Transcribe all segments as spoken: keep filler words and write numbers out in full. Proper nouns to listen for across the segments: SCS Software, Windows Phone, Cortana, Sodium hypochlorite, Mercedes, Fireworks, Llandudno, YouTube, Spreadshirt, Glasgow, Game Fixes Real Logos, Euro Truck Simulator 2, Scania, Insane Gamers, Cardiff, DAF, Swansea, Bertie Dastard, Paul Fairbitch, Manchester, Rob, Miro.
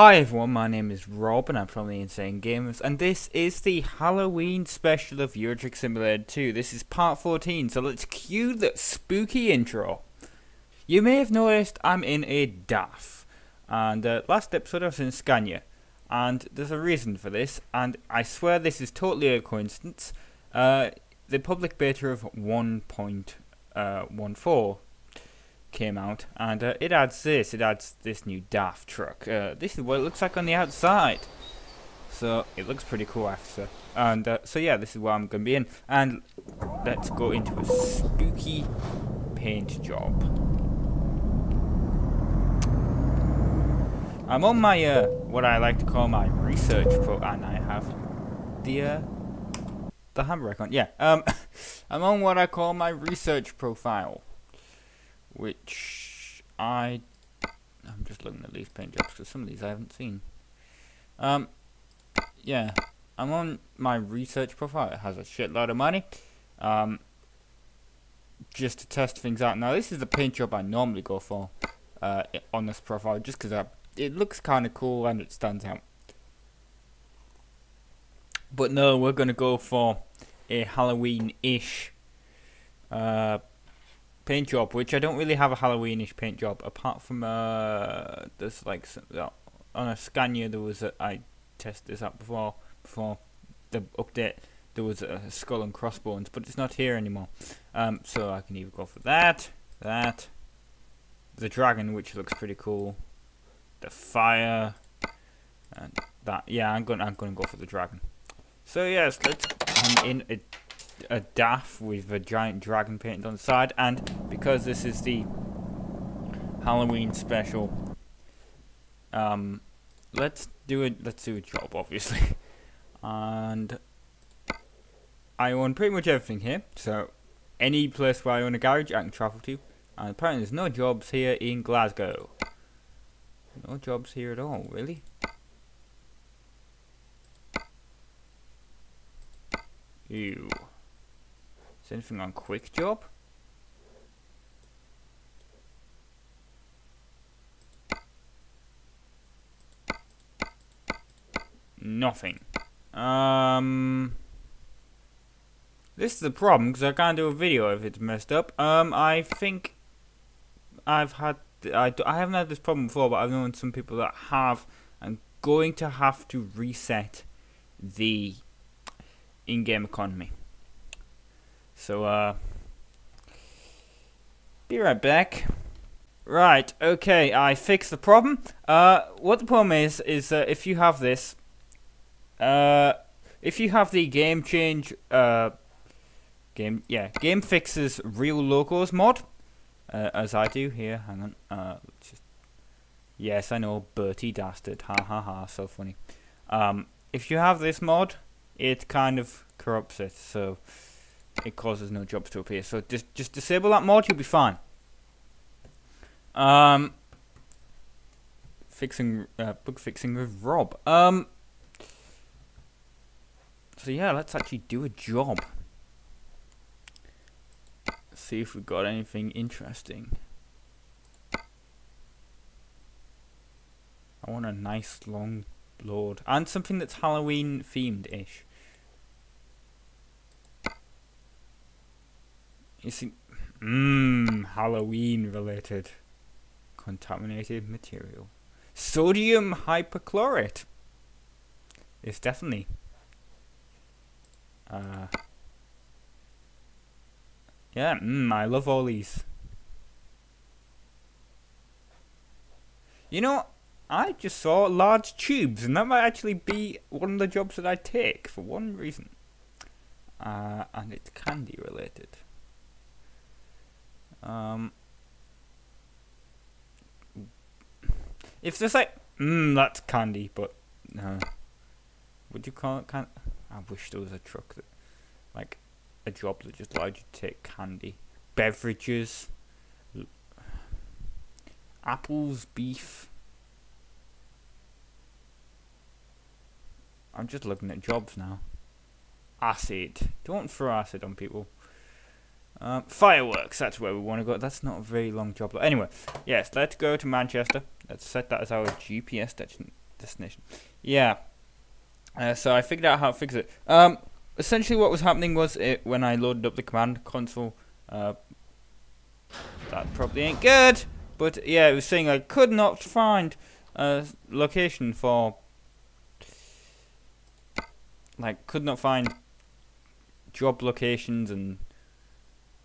Hi everyone, my name is Rob and I'm from the Insane Gamers, and this is the Halloween special of Euro Truck Simulator two. This is part fourteen, so let's cue that spooky intro. You may have noticed I'm in a D A F, and uh, last episode I was in Scania, and there's a reason for this, and I swear this is totally a coincidence. Uh, the public beta of one point one four. Came out, and uh, it adds this, it adds this new D A F truck. Uh, this is what it looks like on the outside, so it looks pretty cool after. And uh, so yeah, this is what I'm going to be in, and let's go into a spooky paint job. I'm on my, uh, what I like to call my research pro, and I have the, uh, the hammer icon, yeah. Um, I'm on what I call my research profile. Which I, I'm just looking at these paint jobs because some of these I haven't seen. Um, yeah, I'm on my research profile. It has a shitload of money. Um, just to test things out. Now this is the paint job I normally go for uh, on this profile, just because it looks kind of cool and it stands out. But no, we're gonna go for a Halloween-ish Uh. paint job, which I don't really have a Halloweenish paint job apart from uh, there's like some, uh, on a Scania there was a, I tested this out before before the update, there was a skull and crossbones, but it's not here anymore. Um, so I can either go for that, that, the dragon, which looks pretty cool, the fire, and that. Yeah, I'm gonna I'm gonna go for the dragon. So yes, let's I'm in a. a D A F with a giant dragon painted on the side, and because this is the Halloween special, um, let's do it. Let's do a job, obviously. And I own pretty much everything here, so any place where I own a garage, I can travel to. And apparently, there's no jobs here in Glasgow. No jobs here at all, really. Ew. Is anything on quick job? Nothing. Um, this is the problem because I can't do a video if it's messed up. Um, I think I've had I I haven't had this problem before, but I've known some people that have. I'm going to have to reset the in-game economy. So, uh, be right back. Right, okay, I fixed the problem. Uh, what the problem is, is that if you have this, uh, if you have the game change, uh, game, yeah, Game Fixes Real Logos mod, uh, as I do here, hang on, uh, just, yes, I know, Bertie Dastard, ha ha ha, so funny. Um, if you have this mod, it kind of corrupts it, so it causes no jobs to appear, so just just disable that mod, you'll be fine. Um, fixing uh, bug fixing with Rob. Um, so yeah, let's actually do a job. See if we've got anything interesting. I want a nice long load and something that's Halloween themed-ish. You see, mmm, Halloween-related contaminated material. Sodium hypochlorite. It's definitely. Uh, yeah, mmm, I love all these. You know, I just saw large tubes, and that might actually be one of the jobs that I take for one reason. Uh, and it's candy-related. Um, if there's like, mmm, that's candy, but no. Would you call it candy? I wish there was a truck that, like, a job that just allowed you to take candy. Beverages, apples, beef. I'm just looking at jobs now. Acid. Don't throw acid on people. Um, fireworks, that's where we want to go. That's not a very long job. Anyway, yes, let's go to Manchester. Let's set that as our G P S destination. Yeah. Uh, so I figured out how to fix it. Um, essentially what was happening was it, when I loaded up the command console, uh, that probably ain't good. But yeah, it was saying I could not find a location for, like, could not find job locations and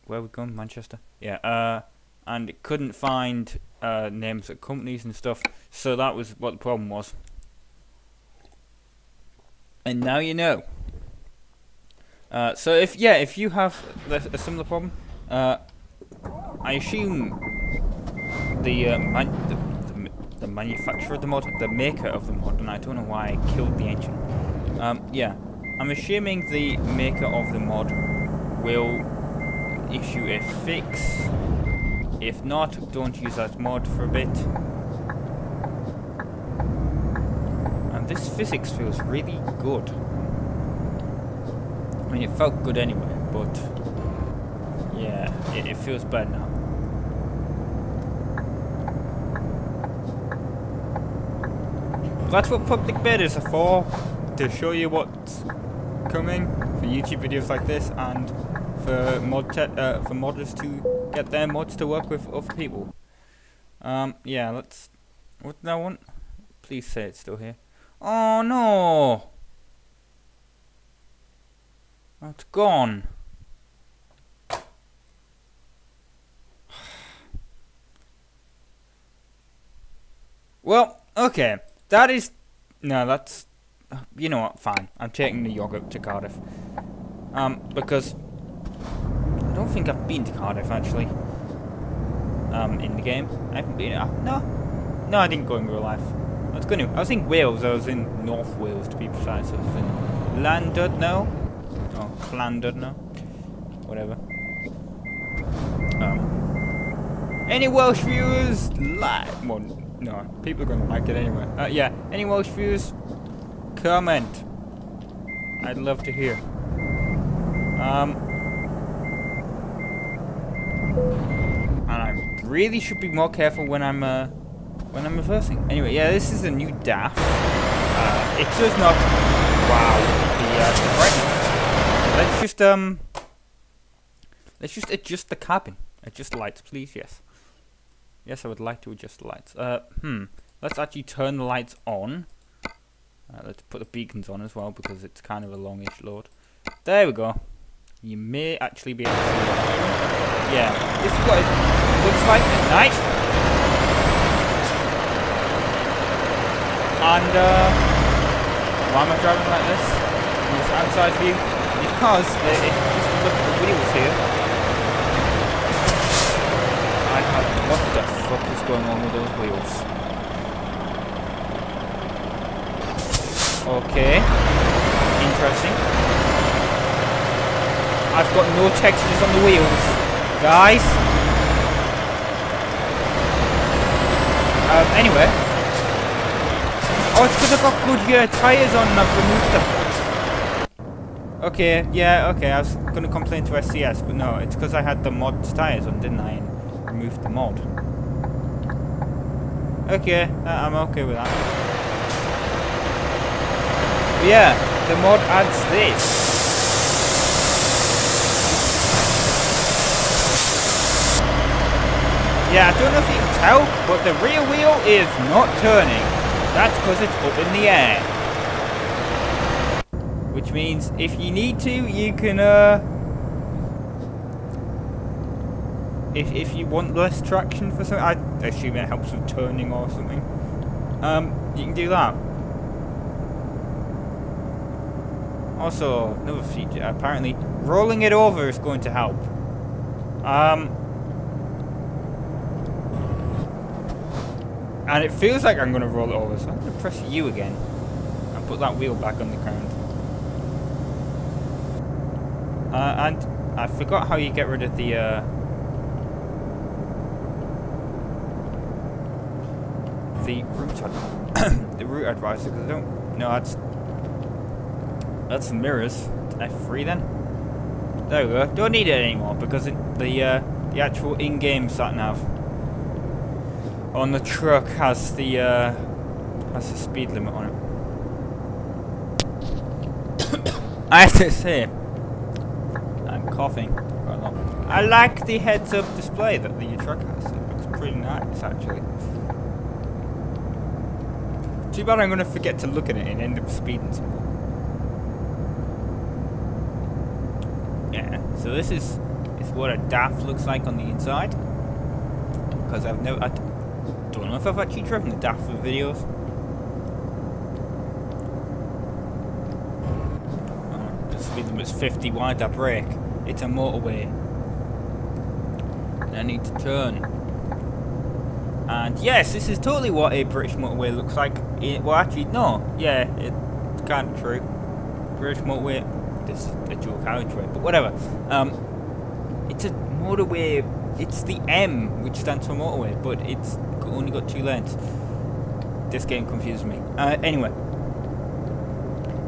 where we going, Manchester. Yeah, uh, and it couldn't find uh, names of companies and stuff. So that was what the problem was. And now you know. Uh, so if yeah, if you have a similar problem, uh, I assume the, uh, man the, the the manufacturer of the mod, the maker of the mod, and I don't know why I killed the engine. Um, yeah, I'm assuming the maker of the mod will issue a fix. If not, don't use that mod for a bit. And this physics feels really good. I mean, it felt good anyway, but yeah, it, it feels better now. But that's what public betas are for, to show you what's coming for YouTube videos like this, and for mod uh, for modders to get their mods to work with other people. Um, yeah, let's. What did I want? Please say it's still here. Oh no! It's gone. Well, okay. That is. No, that's. You know what? Fine. I'm taking the yogurt to Cardiff. Um, because I don't think I've been to Cardiff actually. Um, in the game, I haven't been. Uh, no, no, I didn't go in real life. I was going to. I was in Wales. I was in North Wales to be precise. I was in Llandudno, or Llandudno, whatever. Um, any Welsh viewers like? Well, no, people are going to like it anyway. Uh, yeah. Any Welsh viewers? Comment. I'd love to hear. Um, and I really should be more careful when I'm uh, when I'm reversing. Anyway, yeah, this is a new D A F. Uh, it does not. Wow. The uh, brightness. Let's just um. Let's just adjust the cabin. Adjust lights, please. Yes. Yes, I would like to adjust the lights. Uh, hmm. Let's actually turn the lights on. Uh, let's put the beacons on as well because it's kind of a longish load. There we go. You may actually be able to see that. Yeah, this is what it looks like at night. And uh, why am I driving like this? On this outside view? Because it, it just look at the wheels here. I have, what the fuck is going on with those wheels? Okay, interesting. I've got no textures on the wheels, guys. Um, anyway. Oh, it's because I've got Goodyear tyres on and I've removed them. Okay, yeah, okay, I was going to complain to S C S, but no, it's because I had the mod tyres on, didn't I, and removed the mod. Okay, uh, I'm okay with that. Yeah, the mod adds this. Yeah, I don't know if you can tell, but the rear wheel is not turning. That's because it's up in the air. Which means if you need to, you can, uh... If, if you want less traction for something, I assume it helps with turning or something. Um, you can do that. Also, another feature, apparently, rolling it over is going to help. Um, and it feels like I'm going to roll it over, so I'm going to press U again. And put that wheel back on the ground. Uh, and I forgot how you get rid of the... Uh, the route, the route advisor, because I don't... No, that's... That's the mirrors. F three then. There we go. Don't need it anymore because it, the uh, the actual in-game sat nav on the truck has the uh, That's the speed limit on it. I have to say, I'm coughing quite a lot. I like the heads-up display that the truck has. It looks pretty nice, actually. Too bad I'm going to forget to look at it and end up speeding somewhere. Yeah, so this is, is what a D A F looks like on the inside. Because I've no, I don't know if I've actually driven the D A F for videos. Oh, the speed limit's fifty wide, I brake. It's a motorway. I need to turn. And yes, this is totally what a British motorway looks like. It, well, actually, no. Yeah, it's kind of true. British motorway. This is a dual carriageway, but whatever. Um, it's a motorway. It's the M, which stands for motorway, but it's only got two lanes. This game confuses me. Uh, anyway.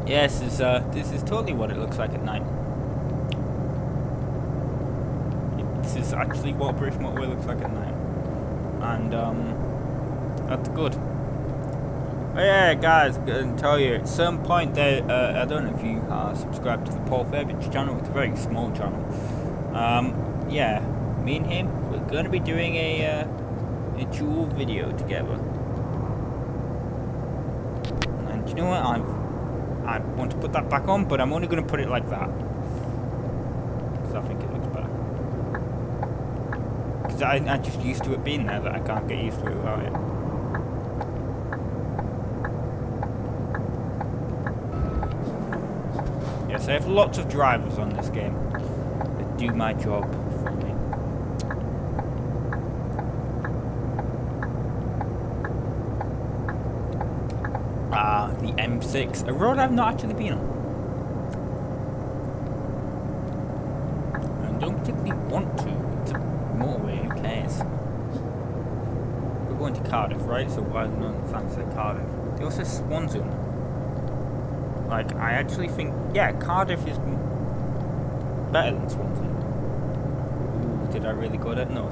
Yes, yeah, this, uh, this is totally what it looks like at night. This is actually what a British motorway looks like at night. And, um, that's good. But yeah, guys, I can tell you, at some point there, uh, I don't know if you are subscribed to the Paul Fairbitch channel, it's a very small channel. Um, yeah, me and him, we're going to be doing a, uh, a dual video together. And do you know what, I've, I want to put that back on, but I'm only going to put it like that. Because I think it looks better. Because I'm I just used to it being there that I can't get used to it without it. Yes, I have lots of drivers on this game that do my job for me. Ah, the M six, a road I've not actually been on. Cardiff, right? So why not fancy Cardiff? They also have Swansea. Like, I actually think, yeah, Cardiff is better than Swansea. Ooh, did I really go there? No,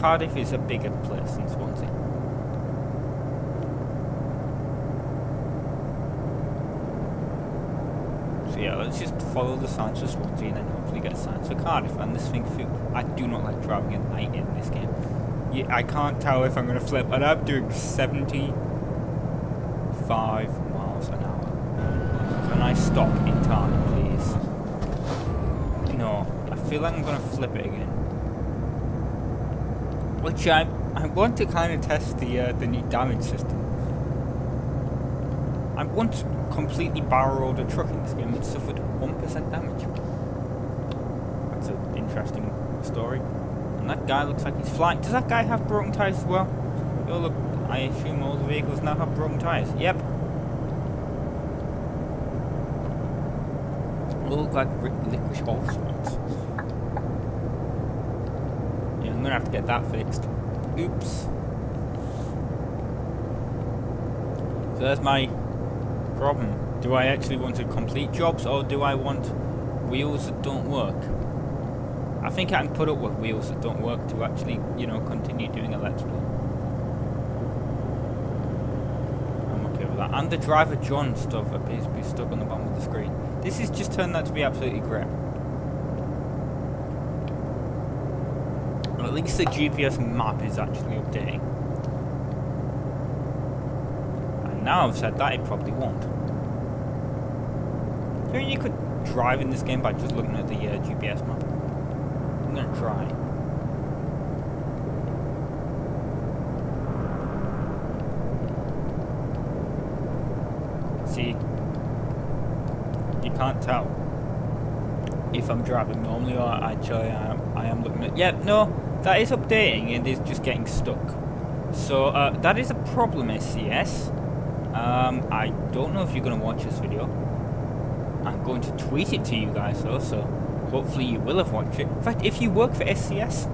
Cardiff is a bigger place than Swansea. So yeah, let's just follow the signs for Swansea and then hopefully get signs for Cardiff. And this thing, I do not like driving at night in this game. Yeah, I can't tell if I'm going to flip, but I'm doing seventy-five miles an hour. Can I stop in time, please? No, I feel like I'm going to flip it again. Which I I want to kind of test the uh, the new damage system. I want to completely barrel-rolled a truck in this game and suffered one percent damage. That's an interesting story. And that guy looks like he's flying. Does that guy have broken tyres as well? Oh look, I assume all the vehicles now have broken tyres. Yep. They look like licorice horse ones. Yeah, I'm gonna have to get that fixed. Oops. So that's my problem. Do I actually want to complete jobs, or do I want wheels that don't work? I think I can put up with wheels that don't work to actually, you know, continue doing a let's play. I'm okay with that. And the driver John stuff appears to be stuck on the bottom of the screen. This has just turned out to be absolutely crap. Well, at least the G P S map is actually updating. And now I've said that, it probably won't. I mean, you could drive in this game by just looking at the uh, G P S map. I'm gonna try. See, you can't tell if I'm driving normally or actually I am, I am looking at. Yep, no, that is updating and it's just getting stuck. So uh, that is a problem, S C S. Um, I don't know if you're gonna watch this video. I'm going to tweet it to you guys though, so. Hopefully you will have watched it. In fact, if you work for S C S,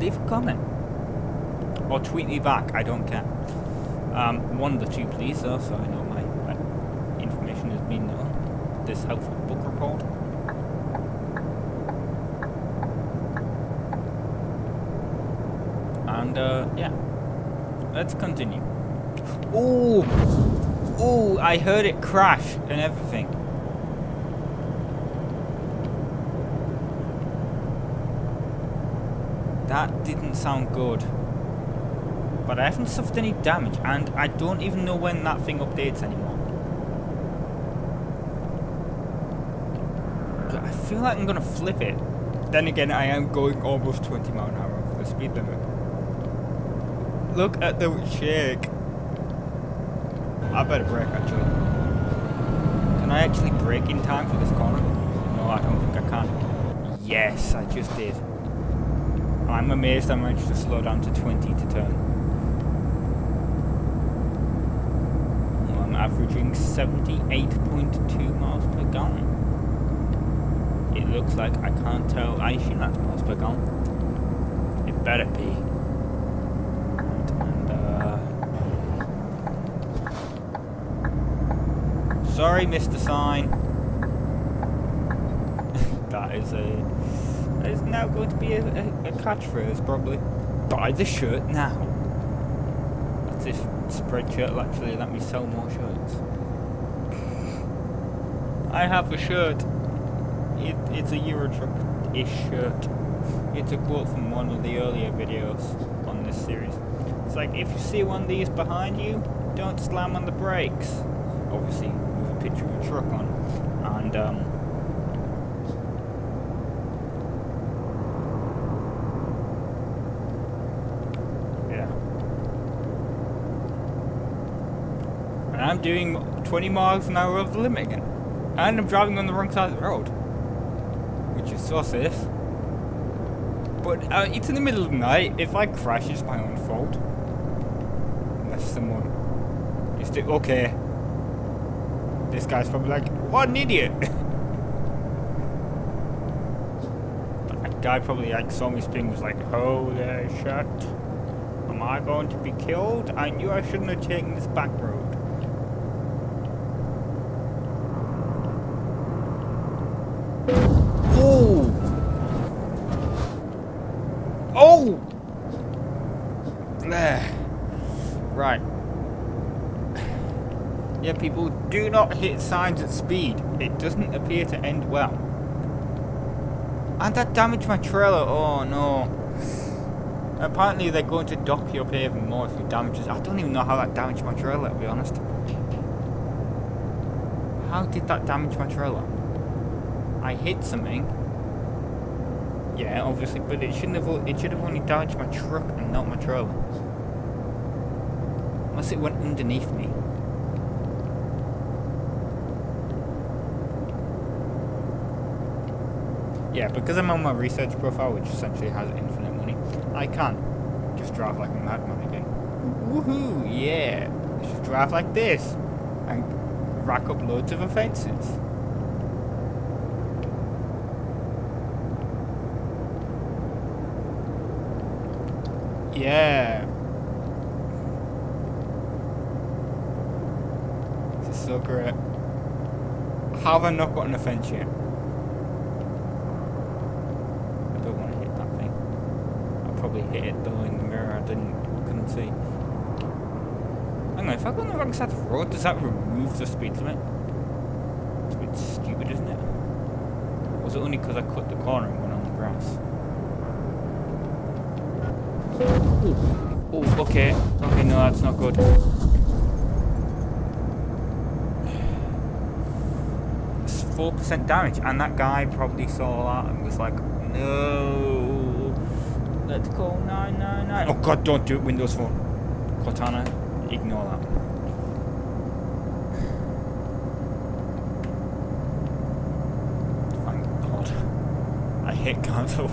leave a comment. Or tweet me back, I don't care. Um, one of the two please, though, so I know my, my information has been known. This helpful book report. And, uh, yeah. Let's continue. Oh, oh! I heard it crash and everything. That didn't sound good. But I haven't suffered any damage, and I don't even know when that thing updates anymore. I feel like I'm gonna flip it. Then again, I am going almost twenty mile an hour over the speed limit. Look at the shake. I better brake actually. Can I actually brake in time for this corner? No, I don't think I can. Yes, I just did. I'm amazed I managed to slow down to twenty to turn. Averaging seventy-eight point two miles per gallon. It looks like I can't tell. I assume that's miles per gallon. It better be. And, and uh... sorry, Mister Sign. That is a... that is now going to be a, a, a catchphrase, probably. Buy the shirt now. That's if Spreadshirt will actually let me sell more shirts. I have a shirt. It, it's a Euro Truck-ish shirt. It's a quote from one of the earlier videos on this series. It's like, if you see one of these behind you, don't slam on the brakes. Obviously, with a picture of a truck on. And, um... I'm doing twenty miles an hour over the limit again. And I'm driving on the wrong side of the road. Which is so safe. But uh, it's in the middle of the night. If I crash, it's my own fault. Unless someone just did, okay. This guy's probably like, what an idiot! That guy probably like saw me spin, was like, holy shit. Am I going to be killed? I knew I shouldn't have taken this back road. People do not hit signs at speed. It doesn't appear to end well. And that damaged my trailer. Oh no. Apparently they're going to dock you up here even more if you damage this. I don't even know how that damaged my trailer, to be honest. How did that damage my trailer? I hit something. Yeah, obviously, but it shouldn't have, it should have only damaged my truck and not my trailer. Unless it went underneath me. Yeah, because I'm on my research profile, which essentially has infinite money, I can just drive like a madman again. Woohoo! Yeah! Just drive like this and rack up loads of offences. Yeah! This is so great. Have I not got an offence yet? Hit it though in the mirror, I didn't, couldn't see. Hang on, if I go on the wrong side of the road, does that remove the speed limit? It's a bit stupid, isn't it? Or was it only because I cut the corner and went on the grass? Oh, okay. Okay, no, that's not good. It's four percent damage, and that guy probably saw that and was like, no. Let's call nine nine nine. Oh god, don't do it, Windows Phone. Cortana, ignore that. Thank god. I hit cancel.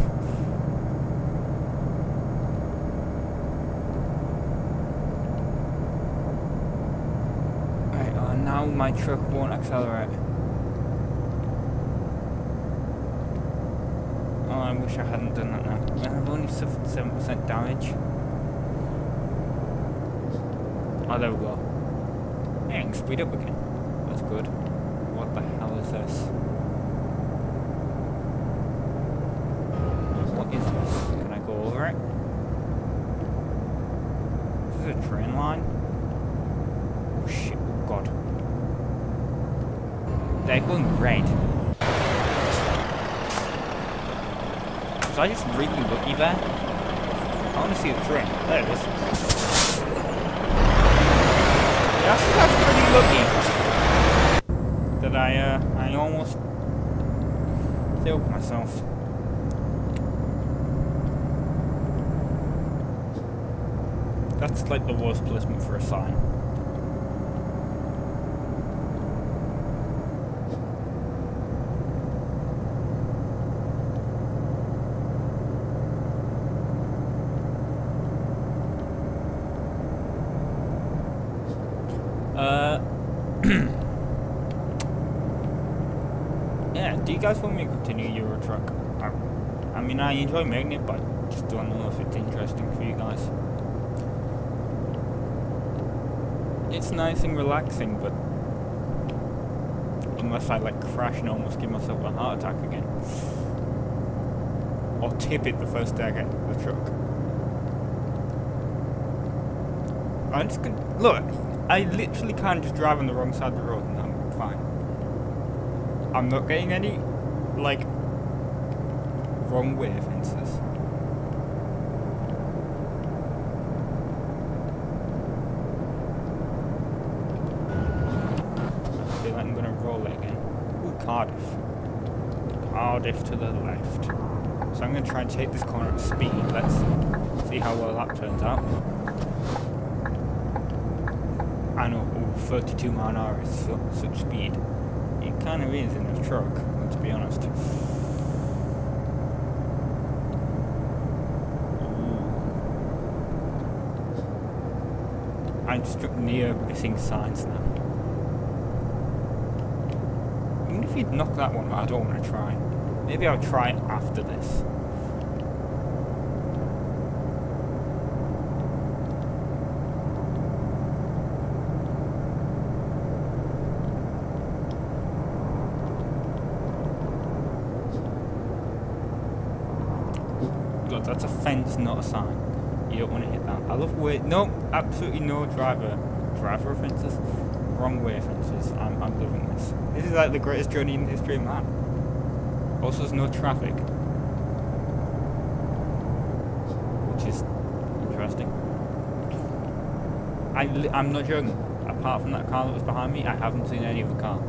Right, oh, now my truck won't accelerate. Oh, I wish I hadn't done that now. I've only suffered seven percent damage. Oh, there we go. Yeah, I can speed up again. That's good. What the hell is this? What is this? Can I go over it? Is this a train line? they're going red. Was I just really lucky there? I want to see the train. There it is. Yeah, I think that's pretty lucky. That I, uh, I almost killed myself. That's like the worst placement for a sign. Uh, yeah, do you guys want me to continue Euro Truck? I, I mean, I enjoy making it, but I just don't know if it's interesting for you guys. It's nice and relaxing, but unless I like crash and almost give myself a heart attack again, or tip it the first day I get to the truck. I'm just gonna look. I literally can just drive on the wrong side of the road and I'm fine. I'm not getting any like wrong way offences. Cardiff. Cardiff to the left. So I'm going to try and take this corner at speed. Let's see how well that turns out. I know, ooh, thirty-two mile an hour is so, such speed. It kind of is in a truck, let's be honest. I'm stuck near missing signs now. You'd knock that one out. I don't want to try. Maybe I'll try it after this. God, that's a fence, not a sign. You don't want to hit that. I love way. No, absolutely no driver. Driver offences? Wrong way offences. I'm, I'm loving this. This is like the greatest journey in the history of man. Also, there's no traffic, which is interesting. I li I'm not joking. Apart from that car that was behind me, I haven't seen any other car.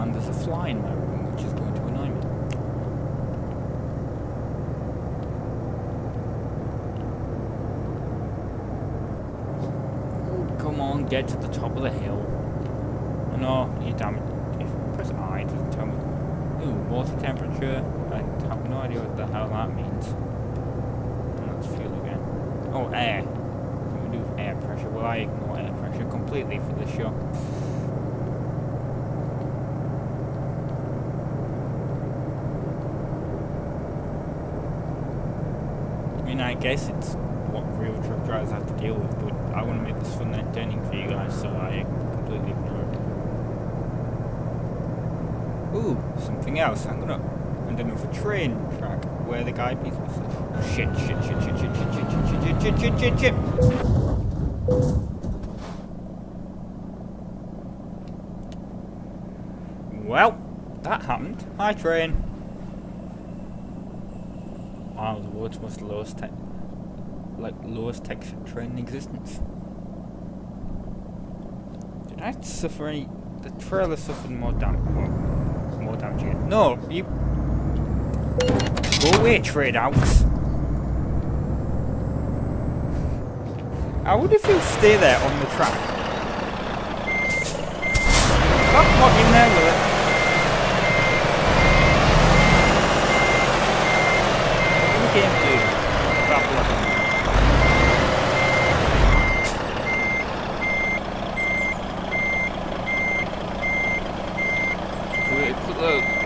And there's a fly in my room, which is going to annoy me. Get to the top of the hill. Oh, no, you damn it. If you press I, it doesn't tell me. Ooh, water temperature. I have no idea what the hell that means. And that's fuel again. Oh, air. What do we do with air pressure? Well, I ignore air pressure completely for this shot. I mean, I guess it's what real truck drivers have to deal with, but I want to make this fun and entertaining for you guys, so I completely ignore it. Ooh, something else. I'm gonna end up with a train track where the guy beats myself. Shit, shit, shit, shit, shit, shit, shit, shit, shit, shit, shit, shit, shit. Well, that happened. Hi, train. Wow, the world's most lowest tech. Like lowest tech train in existence. Did I suffer any? The trailer suffered more damage. Well, more damage again. No, you go away, trade outs. I wonder if he'll stay there on the track. That's not in there, will it?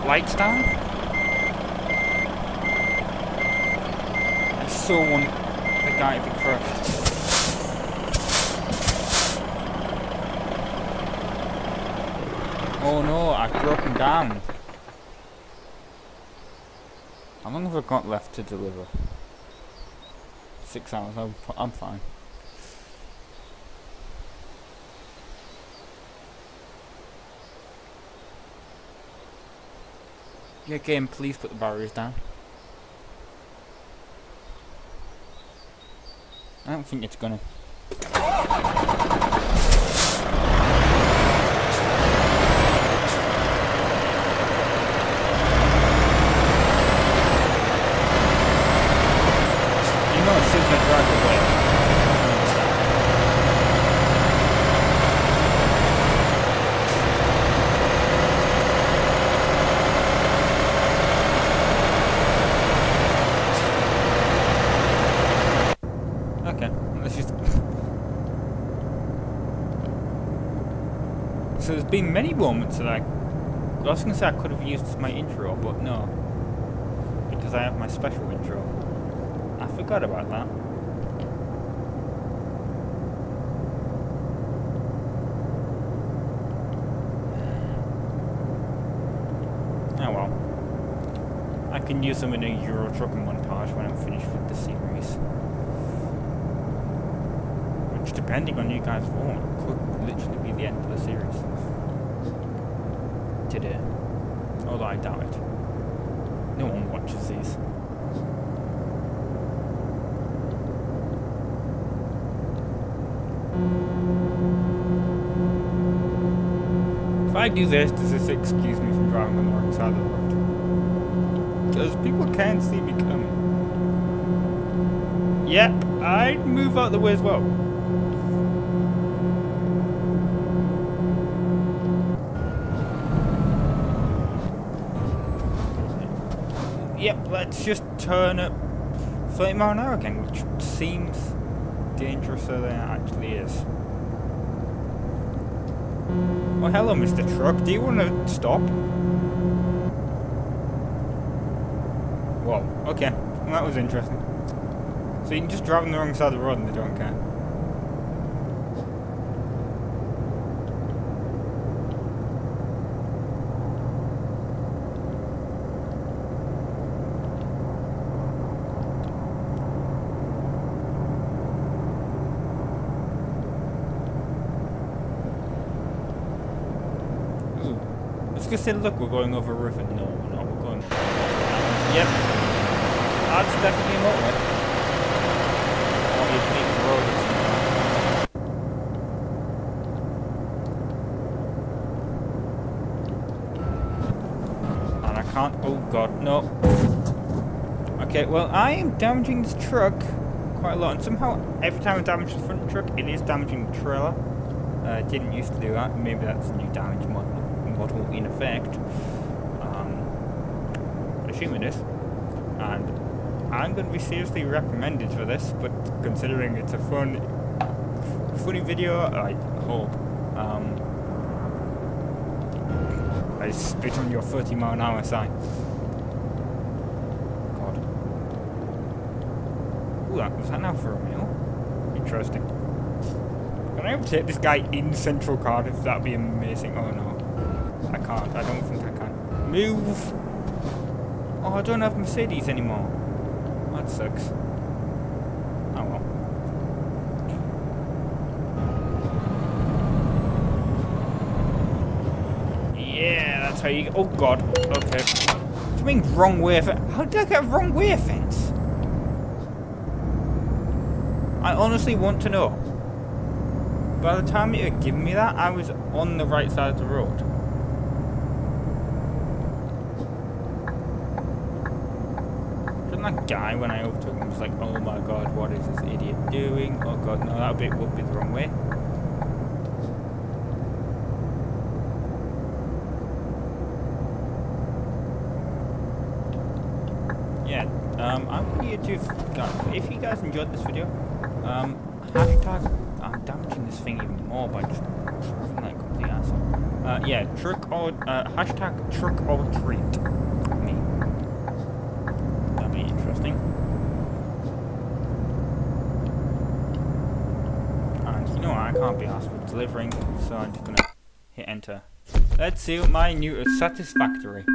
Lights down? I so want the guy to be crushed. Oh no, I've broken down. How long have I got left to deliver? Six hours, I'm, I'm fine. Yeah, game, please put the barriers down. I don't think it's gonna. There's been many moments that I, I was going to say I could have used my intro, but no, because I have my special intro. I forgot about that. Oh well, I can use them in a Euro Truck montage when I'm finished with the series, which, depending on you guys' form, could literally be the end of the series. Today, although I doubt it. No one watches these. If I do this, does this excuse me from driving on the wrong side of the road? Because people can't see me coming. Yep, I'd move out the way as well. Yep, let's just turn up thirty mile an hour again, which seems dangerouser than it actually is. Well, hello, Mister Truck. Do you want to stop? Whoa, okay. Well, that was interesting. So you can just drive on the wrong side of the road and they don't care. I was going to say, look, we're going over a roof, and no, we're not, we're going... Yep. That's definitely a motorway. Oh, you think the road is... And I can't... Oh, God, no. Okay, well, I am damaging this truck quite a lot, and somehow, every time I damage the front truck, it is damaging the trailer. Uh, I didn't used to do that, maybe that's a new damage model. Model in effect. Um, I assume it is, and I'm going to be seriously recommended for this. But considering it's a fun, funny video, I hope. Um, I spit on your thirty mile an hour sign. God. Ooh, that was that now for a meal. Interesting. Can I overtake this guy in central Cardiff? That'd be amazing. Oh no. I can't, I don't think I can. Move! Oh, I don't have Mercedes anymore. That sucks. Oh well. Yeah, that's how you... Oh god, okay. What do you mean wrong way fence? How did I get a wrong way fence? I honestly want to know. By the time you had given me that, I was on the right side of the road. That guy, when I overtook him, was like, oh my god, what is this idiot doing? Oh god, no, that bit would be the wrong way. Yeah, um, I'm here to, God, if you guys enjoyed this video, um, hashtag, I'm damaging this thing even more by just driving like a complete asshole. Uh, yeah, truck or, uh, hashtag truck or treat. Can't be asked for delivering, so I'm just gonna hit enter. Let's see what my new is. Satisfactory.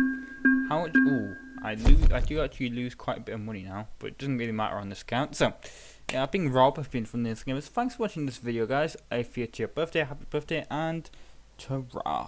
How much? Ooh, I lose, I do actually lose quite a bit of money now, but it doesn't really matter on this account. So, yeah, I've been Rob, I've been from the Insane Gamers. Thanks for watching this video, guys. If it's your birthday, happy birthday, and ta-ra.